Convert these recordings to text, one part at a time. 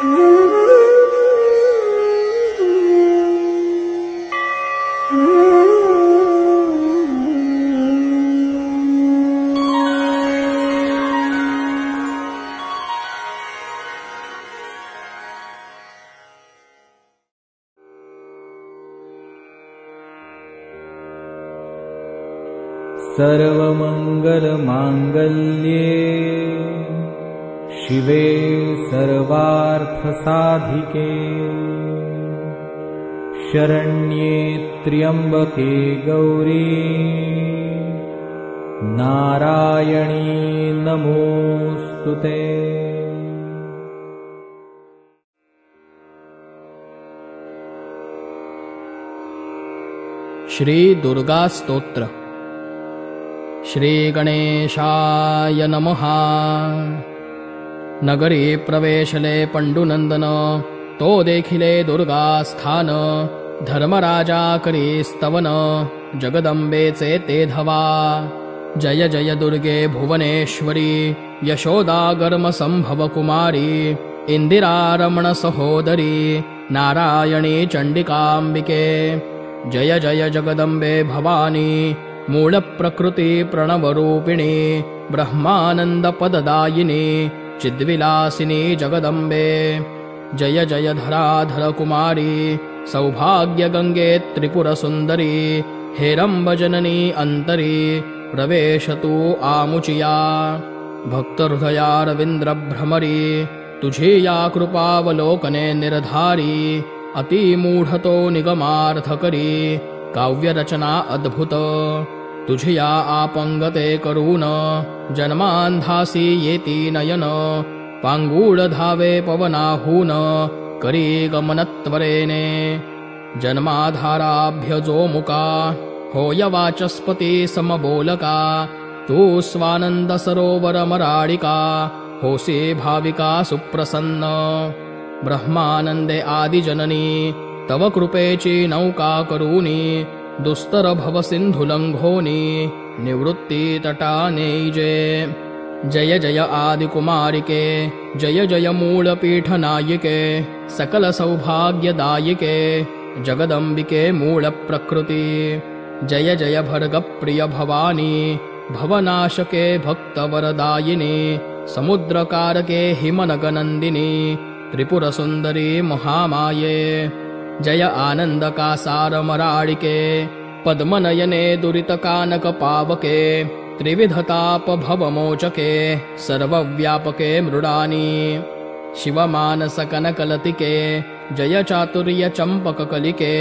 सर्वमंगलमांगल्ये शिवे सर्वार्थसाधिके शरण्ये त्र्यंबके गौरी नारायणी नमोस्तुते। श्री दुर्गा स्तोत्र। श्री गणेशाय नमः। नगरी प्रवेशले पंडुनंदन, तो देखिले दुर्गा स्थान। धर्मराजा करी स्तवन, जगदंबेचे ते धवा। जय जय दुर्गे भुवनेश्वरी, यशोदा गर्म संभव कुमारी। इंदिरा रमण सहोदरी, नारायणी चंडिकांबिके। जय जय जगदंबे भवानी, मूल प्रकृति प्रणवरूपिणी। ब्रह्मानंद पददायिनी, चिद्विलासिनी जगदंबे। जय जय धराधर कुमारी, सौभाग्य गंगे त्रिपुर सुंदरी। हेरंब जननी अंतरी, प्रवेशतु आमुचिया। भक्त हृदया रविंद्र भ्रमरी, तुझी या कृपावलोकने निर्धारी। अति मूढ़तो निगमार्थ करी, काव्य रचना अद्भुत। तुझिया आपंगते करुण, जन्मांधासी येती नयन। पांगूळ धावे पवनाहून, करी गमनत्वरेने। जन्माधाराभ्य जो मुका, होय वाचस्पती समबोलका। तू स्वानंद सरोवर मराडिका, होसी भाविका सुप्रसन्न। ब्रह्मानंदे आदिजननी, तव कृपेची नौका करूनी। दुस्तर भव सिंधु लंघोनी, निवृत्ति तटा नेजे। जय जय आदि कुमारिके, जय जय मूल पीठ नायिके। सकल सौभाग्य दायिके, जगदंबिके मूल प्रकृति। जय जय भर्ग प्रिय भवानी, भवनाशके भक्त वरदायिनी। समुद्र कारके हिमनग नंदिनी, त्रिपुर सुंदरी महामाये। जय आनंद का सार मराड़िके, पद्मनयने दुरित कानक पावके। त्रिविधताप भवमोचके, सर्वव्यापके मृडानी। शिवमानस कनकलतिके, जय चातुर्य चंपक कलिके।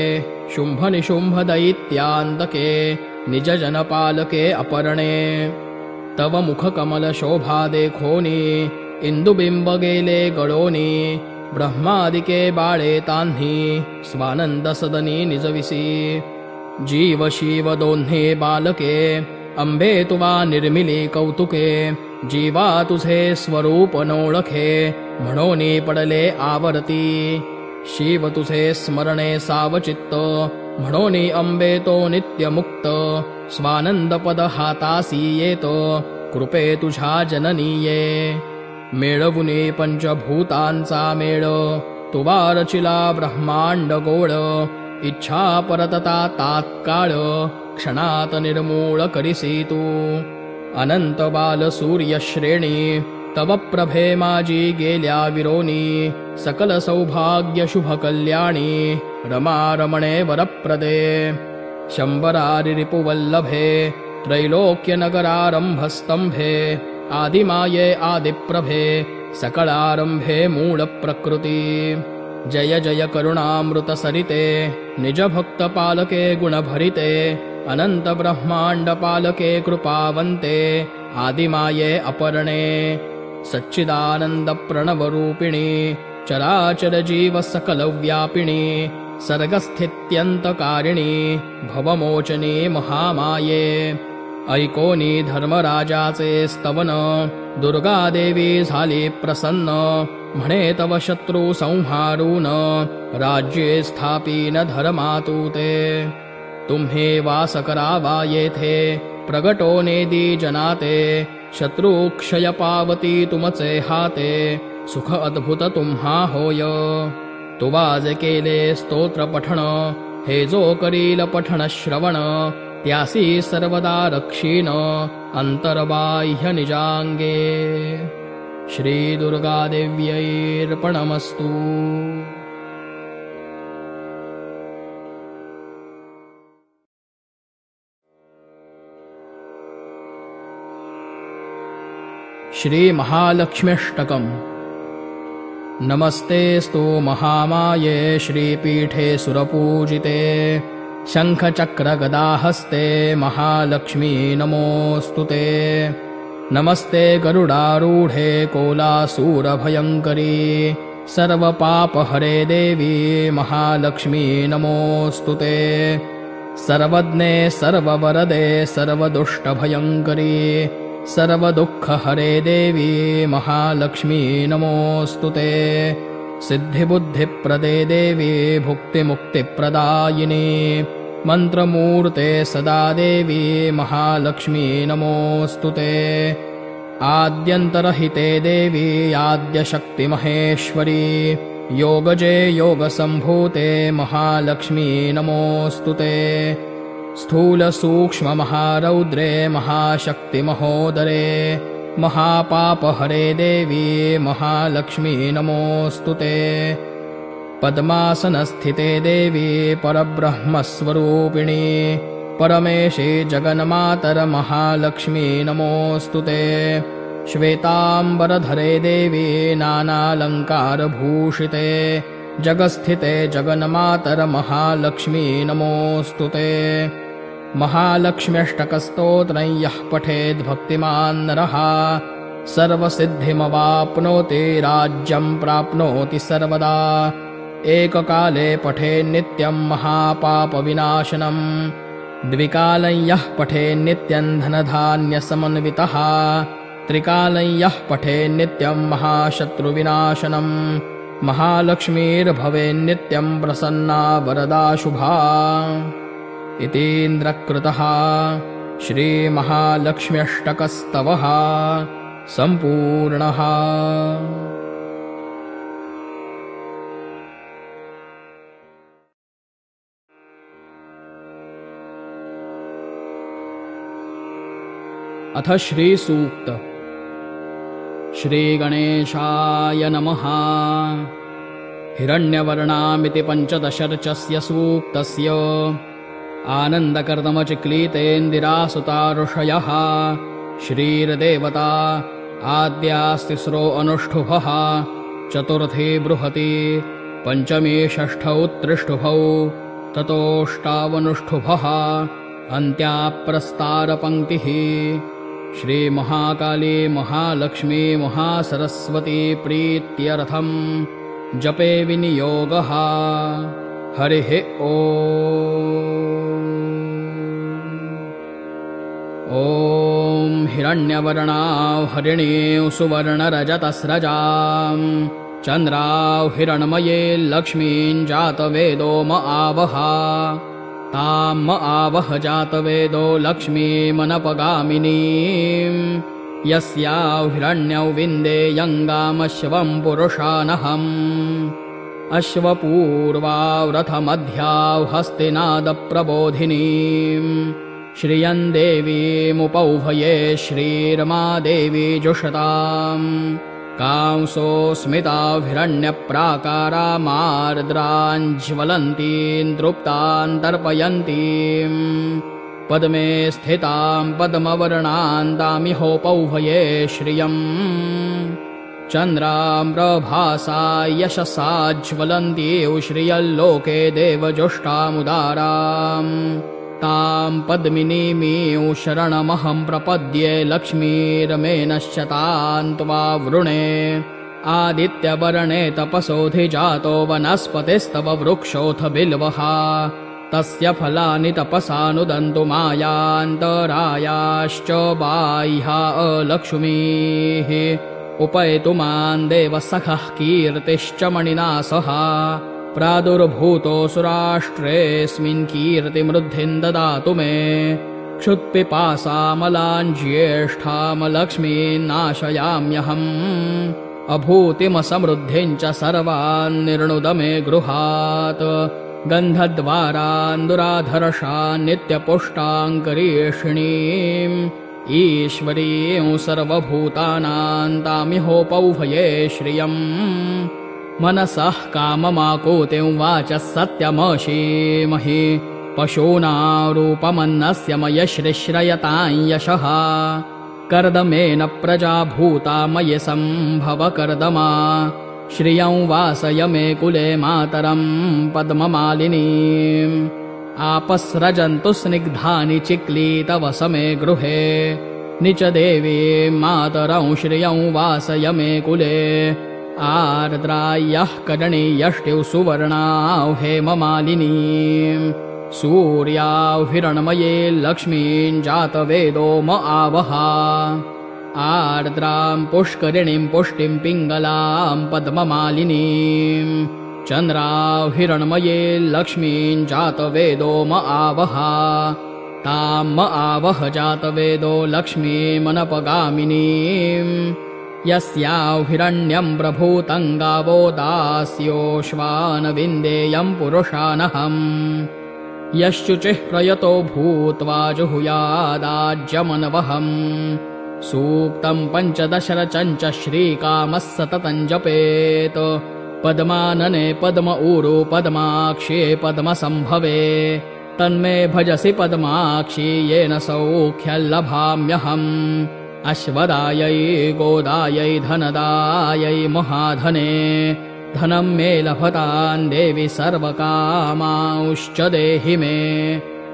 शुंभ निशुंभ दैत्यांतके, निज जनपालके अपरणे। तव मुख कमल शोभा देखोनी, इंदुबिंब गेले गळोनी। ब्रह्मादिके बाळे तान्ही, स्वानंद सदनी निजविसी। जीव शिव दोन्ही बालके, अंबे तुवा निर्मिली कौतुके। जीवा तुझे स्वरूप नोळखे, म्हणोनी पडले आवरती। शिव तुझे स्मरणे सावचित्त, म्हणोनी अंबे तो नित्य मुक्त। स्वानंद पद हातासी येत, कृपे तुझा जननीये। मेळवुनी पंचभूतांचा मेळ, तुवा रचिला ब्रह्मांड गोळ। इच्छा परतता तात्काळ, क्षणात निर्मूळ करिसी तू। अनंत बाल सूर्य श्रेणी, तव प्रभे माझी गेल्या विरोनी। सकल सौभाग्य शुभ कल्याणी, रमा रमणे वरप्रदे। शंबरारि रिपुवल्लभे, त्रैलोक्य नगरारंभस्तंभे। आदिमाये आदिप्रभे, सकलारंभे मूल प्रकृति। जय जय करुणामृत सरिते, निज भक्त पालके गुणभरिते। अनंत ब्रह्मांड पालके कृपावंते, आदिमाये अपरणे। सच्चिदानंद प्रणव रूपिणी, चराचर जीव सकल व्यापिणी। सर्गस्थित्यंतकारिणी, भवमोचनी महामाये। ऐकोनी धर्मराजाचे स्तवन, दुर्गा देवी झाली प्रसन्न। म्हणे तव शत्रु संहारून, राज्ये स्थापीन धर्मातूते। तुम्ही वास करावा येथे, प्रगटो नेदी जनाते। शत्रुक्षय पावती तुमचे हाते। सुख अद्भुत तुम्हा होय। तुवाज केले स्तोत्र पठण, हे जो करील पठण श्रवण, त्यासी सर्वदा रक्षीण अंतर्बाह्य निजांगे। श्री दुर्गा देव्यैर्पणमस्तु। श्री महालक्ष्म्यष्टकम्। नमस्ते स्तु महामाये श्रीपीठे सुरपूजिते, शंखचक्रगदाहस्ते महालक्ष्मी नमोस्तुते। नमस्ते गरुडारूढ़े कोलासूरभयंकरी, सर्वपापहरे देवी महालक्ष्मी नमोस्तुते। सर्वज्ञे सर्ववरदे सर्वदुष्टभयंकरी, सर्वदुःखहरे देवी महालक्ष्मी नमोस्तुते। सिद्धिबुद्धिप्रदे देवी भुक्तिमुक्तिप्रदायिनी, मंत्रमूर्ते सदा देवी महालक्ष्मी नमोस्तुते। आद्यन्तरहिते देवी आद्यशक्तिमहेश्वरी, योगजे योगसंभूते महालक्ष्मी नमोस्तुते। स्थूल सूक्ष्म महारौद्रे महाशक्ति महोदरे, महापापहरे देवी महालक्ष्मी नमोस्तुते। पद्मासनस्थिते देवी परब्रह्मस्वरूपिणी, परमेशे जगन्मातर महालक्ष्मी नमोस्तुते। श्वेतांबरधरे देवी नानालंकारभूषिते, जगस्थिते जगन्मातर महालक्ष्मी नमोस्तुते। महालक्ष्म्यष्टकस्तोत्रं यः पठेद् भक्तिमान् नरः सर्वसिद्धिमवाप्नोति, राज्यं प्राप्नोति सर्वदा। एककाले पठेन् नित्यं महापापविनाशनं, द्विकालं यः पठेन् नित्यं धनधान्यसमन्वितः, त्रिकालं यः पठेन् नित्यं महाशत्रुविनाशनं। महालक्ष्मीर्भवेन् नित्यं प्रसन्ना वरदा शुभा। इतीन्द्रकृतः श्रीमहालक्ष्म्यष्टकस्तवः सम्पूर्णः। अथ श्री सूक्त। श्री गणेशाय नमः। हिरण्यवर्णामिति पञ्चदशर्चस्य सूक्तस्य आनन्दकर्दमचिक्लीतेन्दिरासुतारुषयः। श्रीर्देवता आद्यास्तिस्रो अनुष्ठुभः, चतुर्थी बृहती, पञ्चमी षष्ठौ त्रिष्ठुभौ, ततोऽष्टावनुष्ठुभः, अन्त्याप्रस्तारपङ्क्तिः। श्रीमहाकाली महालक्ष्मी महासरस्वती प्रीत्यर्थं जपे विनियोगः। हरिः ॐ। हिरण्यवर्णाव हरिणीं सुवर्णरजतस्रजां, चन्द्राव हिरण्मये लक्ष्मीं जातवेदो म आवह। तां म आवह जातवेदो लक्ष्मीमनपगामिनीं, यस्याव हिरण्यौ विन्दे यङ्गामश्वं पुरुषानहम्। अश्वपूर्वाव रथमध्याव हस्तिनादप्रबोधिनीं, श्रियं देवीमुपौभये श्रीर्मा देवी जुषतां। कांसो स्मिताव हिरण्यप्राकारा मार्द्राञ्ज्वलन्तीं दृप्तां तर्पयन्तीं, पद्मे स्थितां पद्मवर्णां तामिहोपौभये श्रियम्। चन्द्रां प्रभासा यशसा ज्वलन्तीं श्रियल्लोके देवजुष्टामुदारां, तां पद्मिनीमीं शरणमहं प्रपद्ये लक्ष्मीर्मेनश्चतां त्वा वृणे। आदित्यवर्णे तपसोऽधिजातो वनस्पतिस्तव वृक्षोऽथ बिल्वः, तस्य फलानि तपसानुदन्तु मायान्तरायाश्च बाह्या अलक्ष्मीः। उपैतु मां देवसखः कीर्तिश्च मणिना सह, प्रादुर्भूतोऽसुराष्ट्रेऽस्मिन् कीर्तिमृद्धिं ददातु मे। क्षुत्पिपासामलां ज्येष्ठां लक्ष्मीं नाशयाम्यहम्, अभूतिम समृद्धिञ्च सर्वान् निर्णुदमे गृहात् गन्धद्वारान् दुराधर्षान् नित्यपुष्टाङ्गरीषिणीम् ईश्वरीं सर्वभूतानां तामिहोपौभये श्रियम् मनसः काममाकोतिं वाचः सत्यमशीमहि पशूनां रूपमन्नस्य मयश्रिश्रयतां यशः कर्दमेन प्रजा भूता मयि संभव कर्दमा श्रियं वासय मे कुले मातरं पद्ममालिनीम् आपस्रजन्तु स्निग्धानि चिक्लीतव समे गृहे निच देवी मातरं श्रियं वासय मे कुले आर्द्रायः करणीयष्टिव सुवर्णाव हेममालिनीम् सूर्या हिरणमये लक्ष्मीं जातवेदो म आवहा आर्द्रां पुष्करिणीं पुष्टिं पिङ्गलां पद्ममालिनीं चन्द्रा हिरणमये लक्ष्मीं जातवेदो म आवहा तां म आवह जातवेदो लक्ष्मीमनपगामिनीं यस्या हिरण्यं प्रभूतं गावो दास्योऽश्वानविन्देयं पुरुषानहम् यश्चुचिः प्रयतो भूत्वा जुहुयादाज्यमनवहम् सूक्तं पञ्चदशरचं च श्रीकामः सततं जपेत् पद्मानने पद्म ऊरु पद्माक्षे पद्मसम्भवे तन्मे भजसि पद्माक्षी येन सौख्यं लभाम्यहम् अश्वदायै गोदायै धनदायै महाधने धनं मे लभतां देवि सर्वकामांश्च देहि मे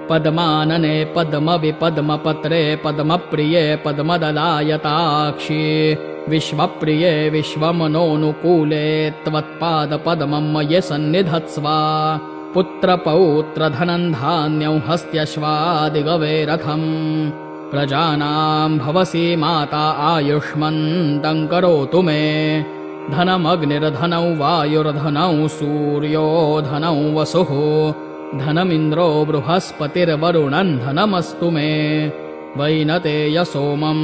पद्मानने पद्मविपद्मपत्रे पद्मप्रिये पद्मदलायताक्षी विश्वप्रिये विश्वमनोनुकूले त्वत्पादपद्मं मयि सन्निधत्स्व पुत्रपौत्रधनं धान्यं हस्त्यश्वादिगवे रथम् प्रजानां भवसि माता आयुष्मन्तं करोतु मे धनमग्निर्धनौ वायुर्धनौ सूर्यो धनौ वसुः धनमिन्द्रो बृहस्पतिर्वरुणं धनमस्तु मे वैनतेय सोमं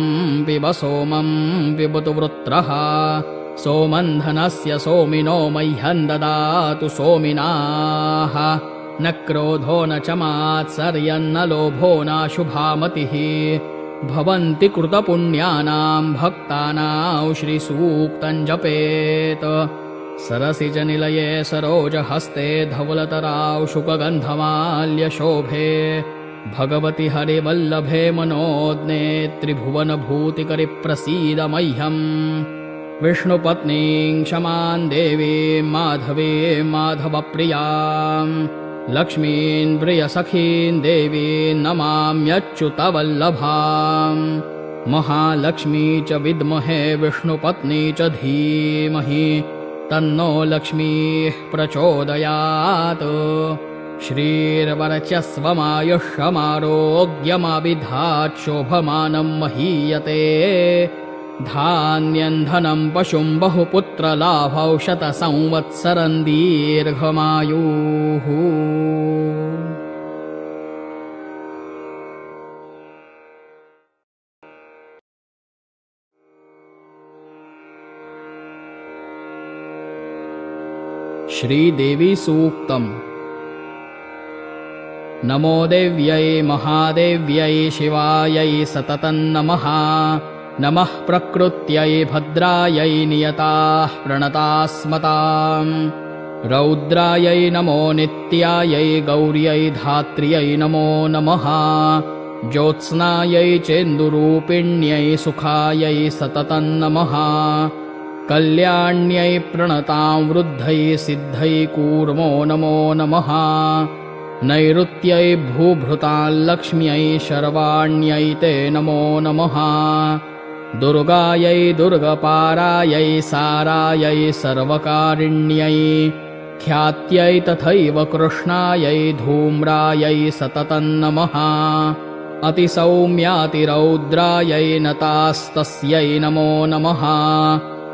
पिबतु वृत्रः सोमं धनस्य सोमिनो मह्यं ददातु सोमिनाः न क्रोधो न च मात्सर्यं न लोभो नाशुभामतिः भवन्ति कृतपुण्यानां भक्तानां श्रीसूक्तं जपेत् सरसिजनिलये सरोजहस्ते धवलतराव शुकगन्धमाल्यशोभे भगवति हरिवल्लभे मनोज्ञे त्रिभुवनभूतिकरि प्रसीद मह्यम् विष्णुपत्नीं क्षमां देवीं माधवीं माधवप्रियाम् लक्ष्मीं प्रियसखीं देवीं नमाम्यच्युतवल्लभां महालक्ष्मी च विद्महे विष्णुपत्नी च धीमहि तन्नो लक्ष्मीः प्रचोदयात् श्रीर्वरचस्वमायुष्यमारोग्यमाविधात् शोभमानं महीयते धान्यं धनं पशुं बहुपुत्रलाभौशत संवत्सरं दीर्घमायुः। श्रीदेवी सूक्तम्। नमो देव्यै महादेव्यै शिवायै सततं नमः। नमः प्रकृत्यै भद्रायै नियताः प्रणतास्मताम् रौद्रायै नमो नित्यायै गौर्यै धात्र्यै नमो नमः ज्योत्स्नायै चेन्दुरूपिण्यै सुखायै सततं नमः कल्याण्यै प्रणतां वृद्धै सिद्धै कूर्मो नमो नमः नैऋत्यै भूभृतां लक्ष्म्यै शर्वाण्यै ते नमो नमः दुर्गायै दुर्गपारायै सारायै सर्वकारिण्यै ख्यात्यै तथैव कृष्णायै धूम्रायै सततं नमः अतिसौम्यातिरौद्रायै नतास्तस्यै नमो नमः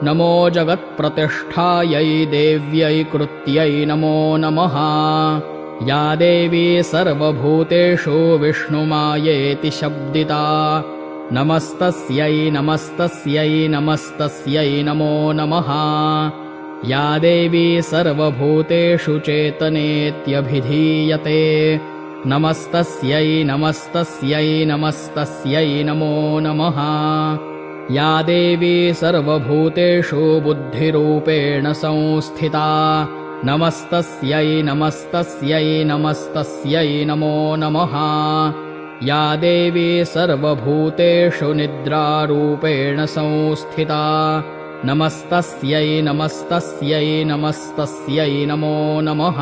नमो जगत्प्रतिष्ठायै देव्यै कृत्यै नमो नमः या देवी सर्वभूतेषु विष्णुमायेति शब्दिता नमस्तस्यै नमस्तस्यै नमस्तस्यै नमो नमः। या देवी सर्वभूतेषु चेतनेत्यभिधीयते नमस्तस्यै नमस्तस्यै नमस्तस्यै नमो नमः। या देवी सर्वभूतेषु बुद्धिरूपेण संस्थिता नमस्तस्यै नमस्तस्यै नमस्तस्यै नमो नमः। या देवी सर्वभूतेषु निद्रारूपेण संस्थिता नमस्तस्यै नमस्तस्यै नमस्तस्यै नमो नमः।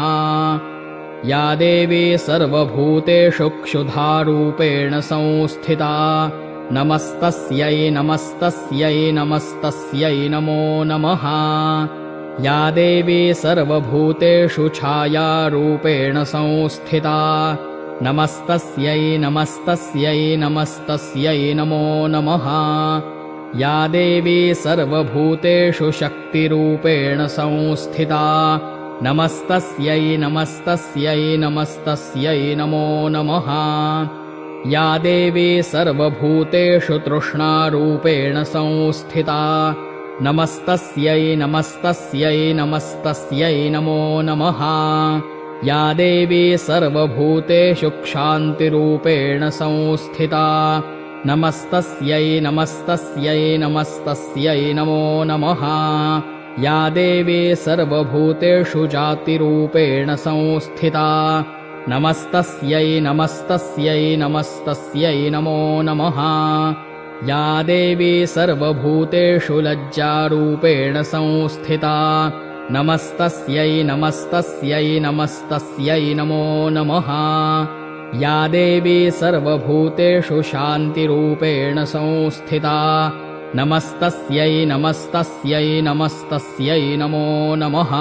या देवी सर्वभूतेषु क्षुधारूपेण संस्थिता नमस्तस्यै नमस्तस्यै नमस्तस्यै नमो नमः। या देवी सर्वभूतेषु छायारूपेण संस्थिता नमस्तस्यै नमस्तस्यै नमस्तस्यै नमो नमः। या देवी सर्वभूतेषु शक्तिरूपेण संस्थिता नमस्तस्यै नमस्तस्यै नमस्तस्यै नमो नमः। या देवी सर्वभूतेषु तृष्णारूपेण संस्थिता नमस्तस्यै नमस्तस्यै नमस्तस्यै नमो नमः। या देवी सर्वभूतेषु क्षान्तिरूपेण संस्थिता नमस्तस्यै नमस्तस्यै नमस्तस्यै नमो नमः। या देवी सर्वभूतेषु जातिरूपेण संस्थिता नमस्तस्यै नमस्तस्यै नमस्तस्यै नमो नमः। या देवी सर्वभूतेषु लज्जारूपेण संस्थिता नमस्तस्यै नमस्तस्यै नमस्तस्यै नमो नमः। या देवी सर्वभूतेषु शान्तिरूपेण संस्थिता नमस्तस्यै नमस्तस्यै नमस्तस्यै नमो नमः।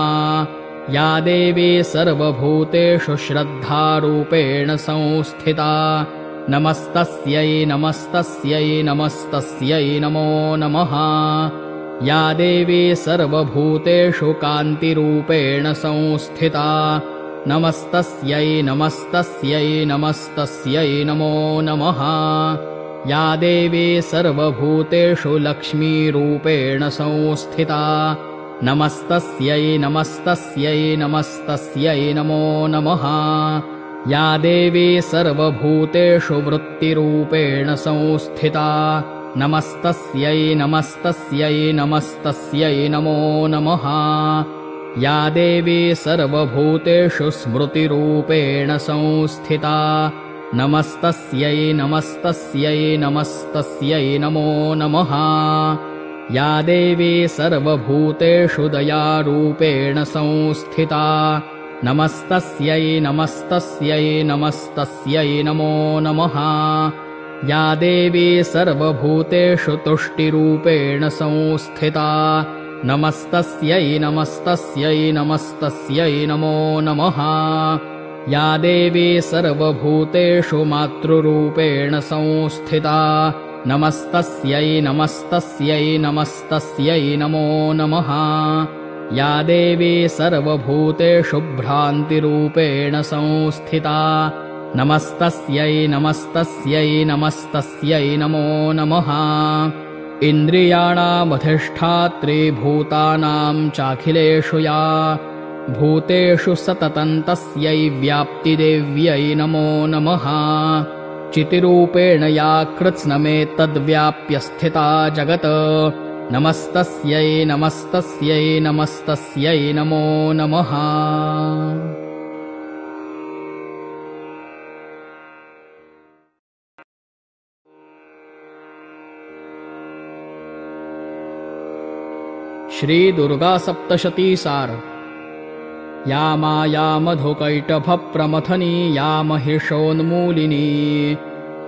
या देवी सर्वभूतेषु श्रद्धारूपेण संस्थिता नमस्तस्यै नमस्तस्यै नमस्तस्यै नमो नमः। या देवी सर्वभूतेषु कान्तिरूपेण संस्थिता नमस्तस्यै नमस्तस्यै नमस्तस्यै नमो नमः। या देवी सर्वभूतेषु लक्ष्मीरूपेण संस्थिता नमस्तस्यै नमस्तस्यै नमस्तस्यै नमो नमः। या देवी सर्वभूतेषु वृत्तिरूपेण संस्थिता नमस्तस्यै नमस्तस्यै नमस्तस्यै नमो नमः। या देवी सर्वभूतेषु स्मृतिरूपेण संस्थिता नमस्तस्यै नमस्तस्यै नमस्तस्यै नमो नमः। या देवी सर्वभूतेषु दयारूपेण संस्थिता नमस्तस्यै नमस्तस्यै नमस्तस्यै नमो नमः। या देवी सर्वभूतेषु तुष्टिरूपेण संस्थिता नमस्तस्यै नमस्तस्यै नमस्तस्यै नमो नमः। या देवी सर्वभूतेषु मातृरूपेण संस्थिता नमस्तस्यै नमस्तस्यै नमस्तस्यै नमो नमः। या देवी सर्वभूतेषु भ्रान्तिरूपेण संस्थिता नमस्तस्यै नमस्तस्यै नमस्तस्यै नमो नमः। इन्द्रियाणामधिष्ठात्री भूतानां चाखिलेषु या भूतेषु सततं तस्यै व्याप्तिदेव्यै नमो नमः। चितिरूपेण या कृत्स्नमेतद्व्याप्य स्थिता जगत् नमस्तस्यै नमस्तस्यै नमस्तस्यै नमो नमः। श्री दुर्गा सप्तशती सार। या माया मधुकैटभप्रमथनी या महिषोन्मूलिनी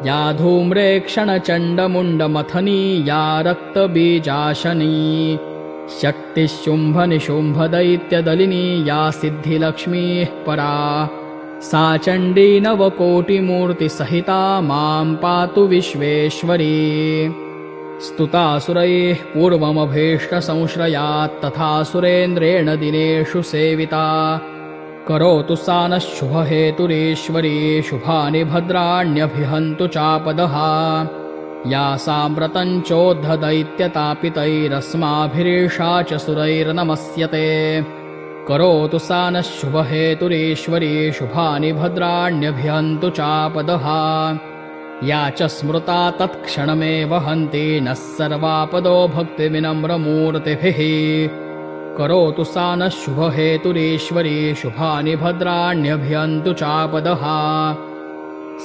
या धूम्रेक्षणचण्डमुण्डमथनी या रक्तबीजाशनी शक्तिशुम्भनिशुम्भदैत्यदलिनी या सिद्धिलक्ष्मीः परा सा चण्डी नवकोटिमूर्तिसहिता मां पातु विश्वेश्वरी। स्तुतासुरैः पूर्वमभीष्टसंश्रयात् तथा सुरेन्द्रेण दिनेषु सेविता करोतु सा नः शुभहेतुरीश्वरी शुभानि भद्राण्यभिहन्तु चापदः। यासाव्रतं चोद्धदैत्यतापितैरस्माभिरेषा च सुरैर्नमस्यते करोतु सा नः शुभहेतुरीश्वरी शुभानि भद्राण्यभिहन्तु चापदः या च स्मृता तत्क्षणमेव हन्ति नः सर्वापदो भक्तिविनम्रमूर्तिभिः करोतु सा नः शुभहेतुरीश्वरी शुभानि भद्राण्यभिहन्तु चापदः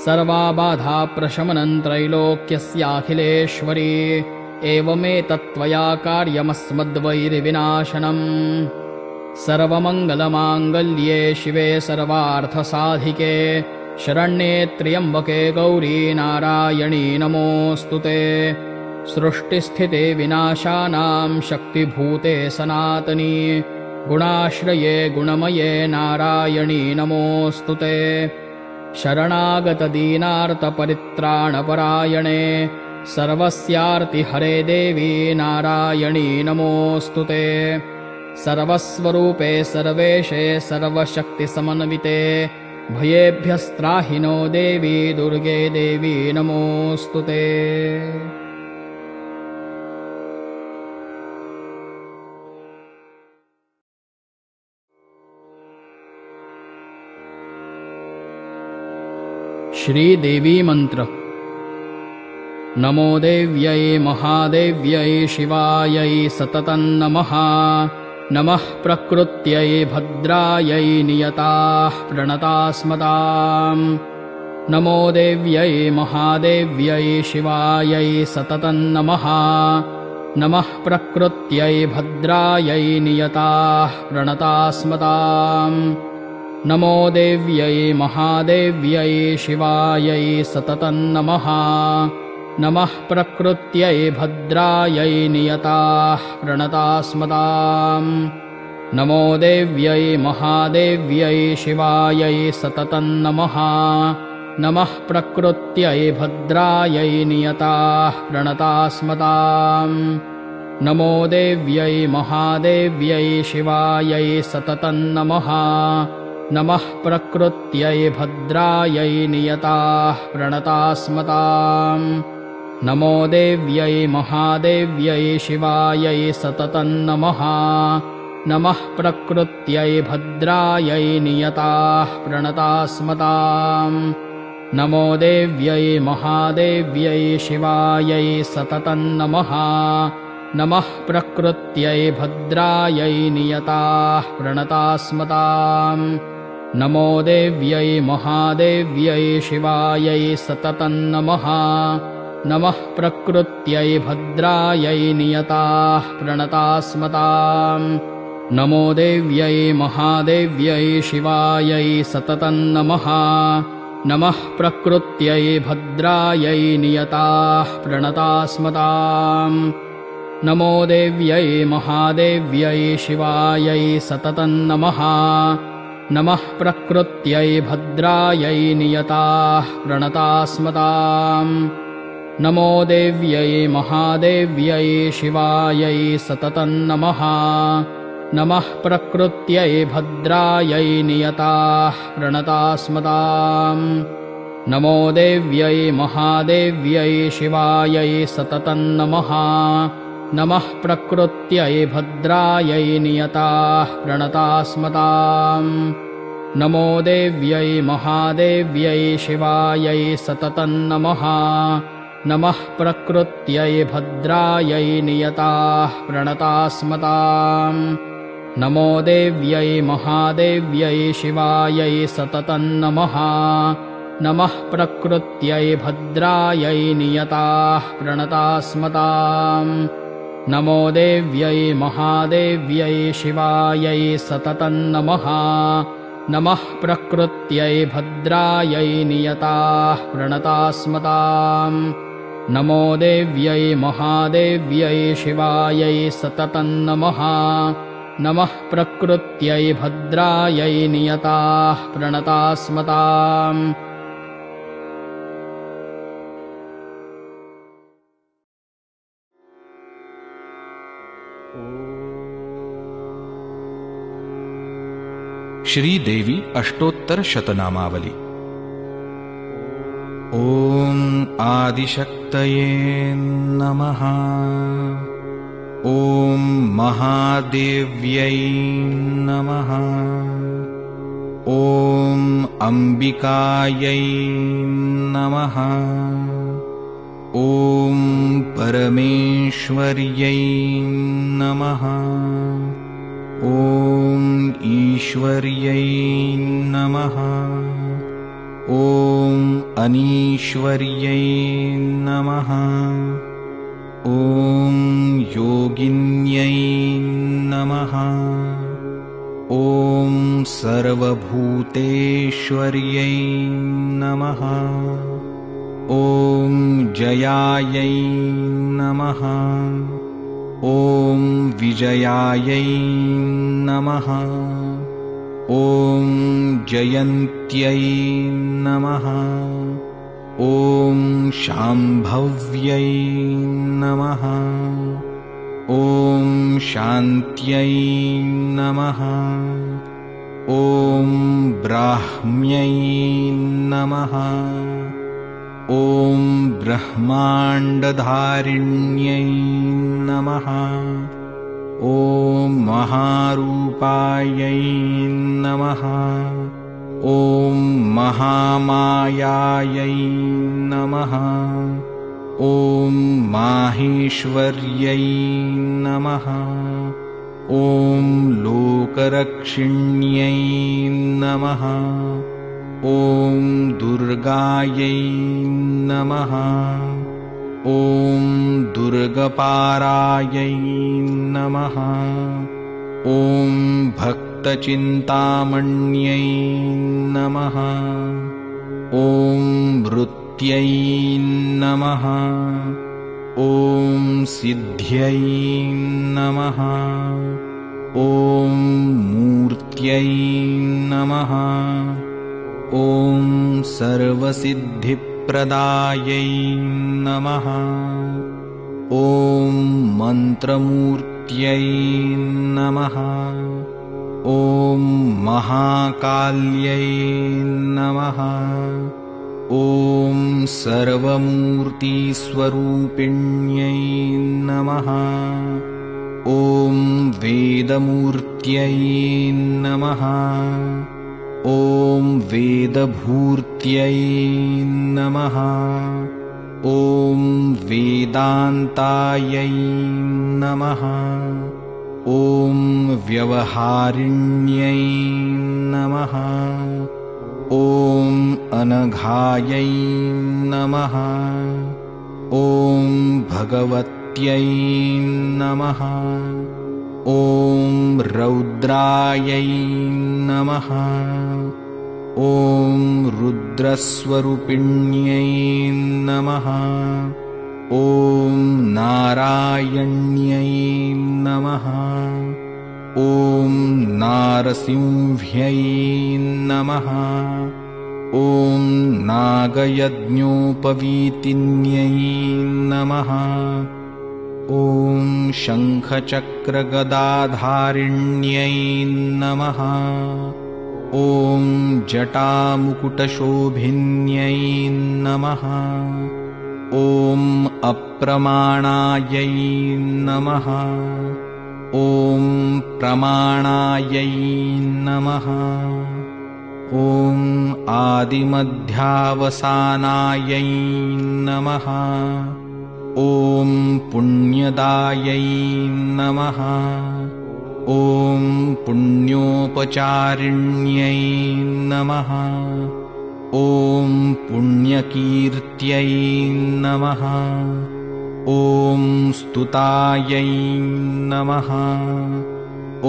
सर्वा बाधा प्रशमनं त्रैलोक्यस्याखिलेश्वरी एवमेतत्त्वया कार्यमस्मद्वैर्विनाशनम् सर्वमङ्गलमाङ्गल्ये शिवे सर्वार्थसाधिके शरण्ये त्र्यम्बके गौरी नारायणी नमोऽस्तु ते सृष्टिस्थिते विनाशानां शक्तिभूते सनातनी गुणाश्रये गुणमये नारायणी नमोऽस्तु ते शरणागतदीनार्तपरित्राणपरायणे सर्वस्यार्तिहरे देवी नारायणी नमोऽस्तु ते सर्वस्वरूपे सर्वेशे सर्वशक्तिसमन्विते भयेभ्यस्त्राहि नो देवी दुर्गे देवी नमोऽस्तु ते। श्री देवी मंत्र। नमो देव्यै महादेव्यै शिवायै सततं नमः। नमः प्रकृत्यै भद्रायै नियताः प्रणतास्मताम्। नमो देव्यै महादेव्यै शिवायै सततं नमः। नमः प्रकृत्यै भद्रायै नियताः प्रणतास्मताम्। नमो देव्यै महादेव्यै शिवायै सततं नमः। नमः प्रकृत्यै भद्रायै नियताः प्रणतास्मताम्। नमो देव्यै महादेव्यै शिवायै सततं नमः। नमः प्रकृत्यै भद्रायै नियताः प्रणतास्मताम्। नमो देव्यै महादेव्यै शिवायै सततं नमः। नमः प्रकृत्यै भद्रायै नियताः प्रणतास्मताम्। नमो देव्यै महादेव्यै शिवायै सततं नमः। नमः प्रकृत्यै भद्रायै नियताः प्रणतास्मताम्। नमो देव्यै महादेव्यै शिवायै सततं नमः। नमः प्रकृत्यै भद्रायै नियताः प्रणतास्मताम्। नमो देव्यै महादेव्यै शिवायै सततं नमः। नमः प्रकृत्यै भद्रायै नियताः प्रणतास्मताम्। नमो देव्यै महादेव्यै शिवायै सततं नमः। नमः प्रकृत्यै भद्रायै नियताः प्रणतास्मताम्। नमो देव्यै महादेव्यै शिवायै सततं नमः। नमः प्रकृत्यै भद्रायै नियताः प्रणतास्मताम्। नमो देव्यै महादेव्यै शिवायै सततं नमः। नमः प्रकृत्यै भद्रायै नियताः प्रणतास्मताम्। नमो देव्यै महादेव्यै शिवायै सततं नमः। नमः प्रकृत्यै भद्रायै नियताः प्रणतास्मताम्। नमो देव्यै महादेव्यै शिवायै सततं नमः। नमः प्रकृत्यै भद्रायै नियताः प्रणतास्मताम्। नमो देव्यै महादेव्यै शिवायै सततं नमः। नमः प्रकृत्यै भद्रायै नियताः प्रणतास्मताम्। नमो देव्यै महादेव्यै शिवायै सततं नमः। नमः प्रकृत्यै भद्रायै नियताः प्रणतास्मताम्। नमो देव्यै महादेव्यै शिवायै सततं नमः। नमः प्रकृत्यै भद्रायै नियताः प्रणतास्मताम्। श्री देवी अष्टोत्तर शतनामावली। ओम आदिशक्तये नमः। ओम महादेव्यै नमः। ओम अंबिकायै नमः। ओम परमेश्वर्यै नमः। ओम ईश्वर्यै नमः। ओम अनीश्वर्यै नमः। ओम योगिन्यै नमः। ओम सर्वभूतेश्वर्यै नमः। ओम जयायै नमः। ओम विजयायै नमः। ओम जयन्त्यै नमः। ओम शाम्भव्यै नमः। ओम शान्त्यै नमः। ओम ब्राह्म्यै नमः। ओम ब्रह्माण्डधारिण्यै नमः। ओम महारूपायै नमः। ओम महामायायै नमः। ओम माहेश्वर्यै नमः। ओम लोकरक्षिण्यै नमः। ओम दुर्गायै नमः। ओम दुर्गपारायै नमः। ओम भक्तचिंतामण्यै नमः। ओम मृत्यै नमः। ओम सिद्ध्यै नमः। ओम मूर्त्यै नमः। ओम सर्वसिद्धिप्रदायै नमः। ओम मंत्रमूर्त्यै नमः। ओम महाकाल्यै नमः। ओम सर्वमूर्तिस्वरूपिण्यै नमः। ओम वेदमूर्त्यै नमः। ओम वेदभूर्त्यै नमः। ओम वेदान्तायै नमः। ओम व्यवहारिण्यै नमः। ओम अनघायै नमः। ओम भगवत्यै नमः। ओम रौद्रायै नमः। ओम रुद्रस्वरूपिण्यै नमः। ओम नारायण्यै नमः। ओम नारसिंह्यै नमः। ओम नागयज्ञोपवीतिन्यै नमः। ओम शंखचक्रगदाधारिण्यै नमः। ओम जटामुकुटशोभिन्यै नमः। ओम अप्रमाणायै नमः। ओम प्रमाणायै नमः। ओम आदिमध्यावसानायै नमः। ओम पुण्यदायै नमः। ओम पुण्योपचारिण्यै नमः। ओम पुण्यकीर्त्यै नमः। ओम स्तुतायै नमः।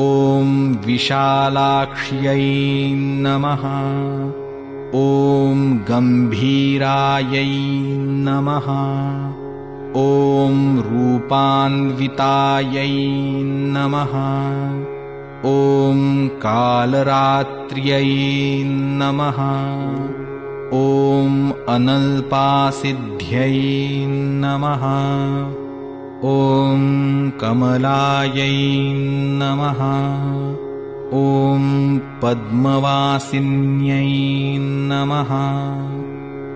ओम विशालाक्ष्यै नमः। ओम गंभीरायै नमः। ओम रूपान्वितायै नमः। ओम कालरात्र्यै नमः। ओम अनल्पासिद्ध्यै नमः। ओम कमलायै नमः। ओम पद्मवासिन्यै नमः।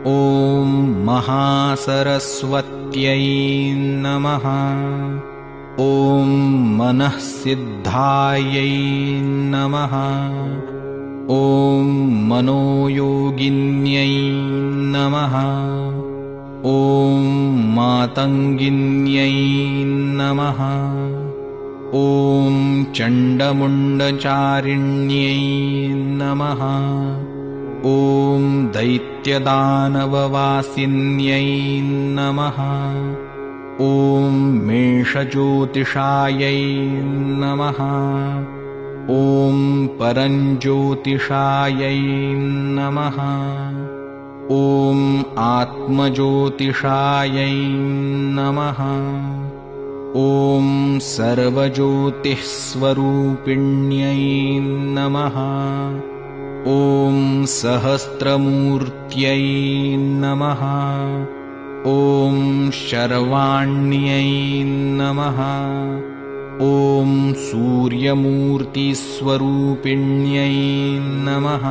ॐ महासरस्वत्यै नमः। ॐ मनः सिद्धायै नमः। ॐ मनोयोगिन्यै नमः। ॐ मातङ्गिन्यै नमः। ॐ चण्डमुण्डचारिण्यै नमः। ॐ दैत्यदानववासिन्यै नमः। ॐ मेषज्योतिषायै नमः। ॐ परञ्ज्योतिषायै नमः। ॐ आत्मज्योतिषायै नमः। ॐ सर्वज्योतिःस्वरूपिण्यै नमः। ॐ सहस्त्रमूर्त्यै नमः। ॐ शर्वाण्यै नमः। ॐ सूर्यमूर्तिस्वरूपिण्यै नमः।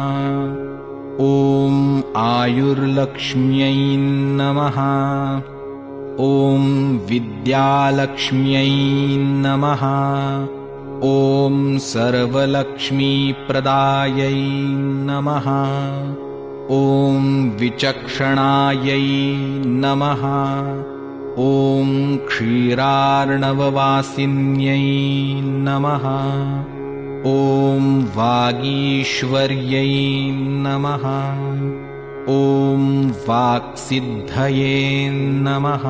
ॐ आयुर्लक्ष्म्यै नमः। ॐ विद्यालक्ष्म्यै नमः। ॐ सर्वलक्ष्मीप्रदायै नमः। ॐ विचक्षणायै नमः। ॐ क्षीरार्णववासिन्यै नमः। ॐ वागीश्वर्यै नमः। ॐ वाक्सिद्धये नमः।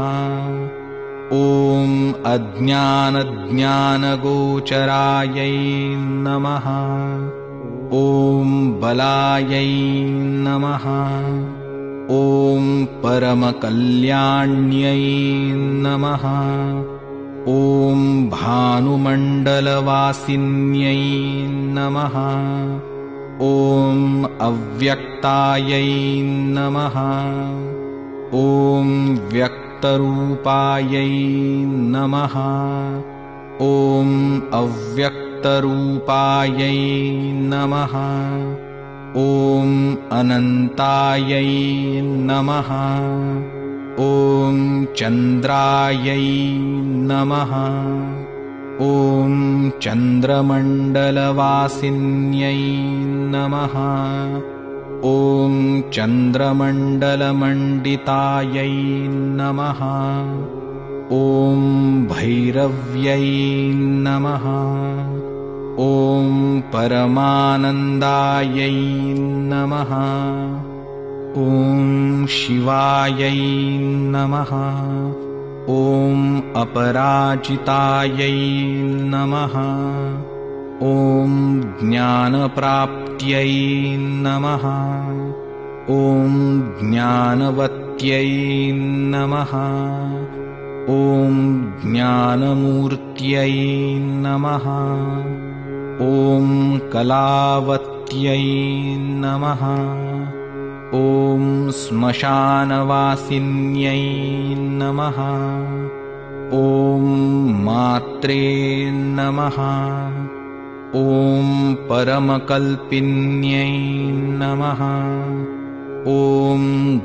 ॐ अज्ञानज्ञानगोचरायै नमः। ॐ बलायै नमः। ॐ परमकल्याण्यै नमः। ॐ भानुमण्डलवासिन्यै नमः। ॐ अव्यक्तायै नमः। ॐ व्यक्तरूपायै नमः। ॐ अव्यक्तरूपायै नमः। ॐ अनन्तायै नमः। ॐ चन्द्रायै नमः। ॐ चन्द्रमण्डलवासिन्यै नमः। ॐ चन्द्रमण्डलमण्डितायै नमः। ॐ भैरव्यै नमः। ॐ परमानन्दायै नमः। ॐ शिवायै नमः। ॐ अपराजितायै नमः। ॐ ज्ञानप्राप्त्यै नमः। ॐ ज्ञानवत्यै नमः। ॐ ज्ञानमूर्त्यै नमः। ॐ कलावत्यै नमः। ॐ श्मशानवासिन्यै नमः। ॐ मात्रे नमः। ॐ परमकल्पिन्यै नमः। ॐ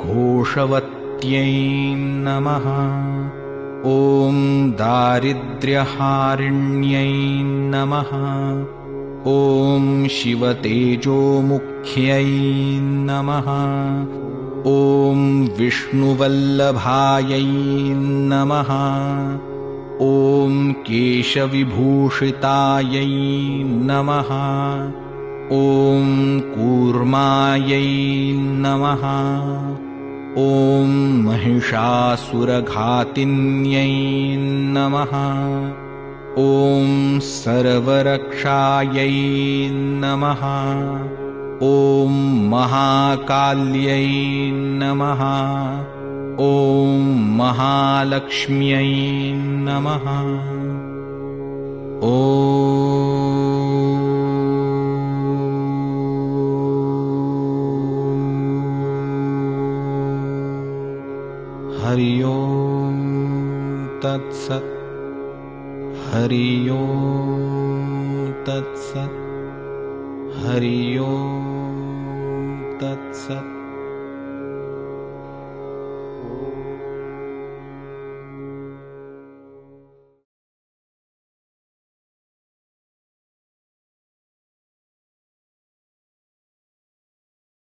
घोषवत्यै नमः। ॐ दारिद्र्यहारिण्यै नमः। ॐ शिवतेजोमुख्यै नमः। ॐ विष्णुवल्लभायै नमः। ॐ केशविभूषितायै नमः। ॐ कूर्मायै नमः। ॐ महिषासुरघातिन्यै नमः। ॐ सर्वरक्षायै नमः। ॐ महाकाल्यै नमः। ॐ महालक्ष्म्यै नमः। हरि ओं तत्सत्। हरि ओं तत्सत्। हरि ओं तत्सत्।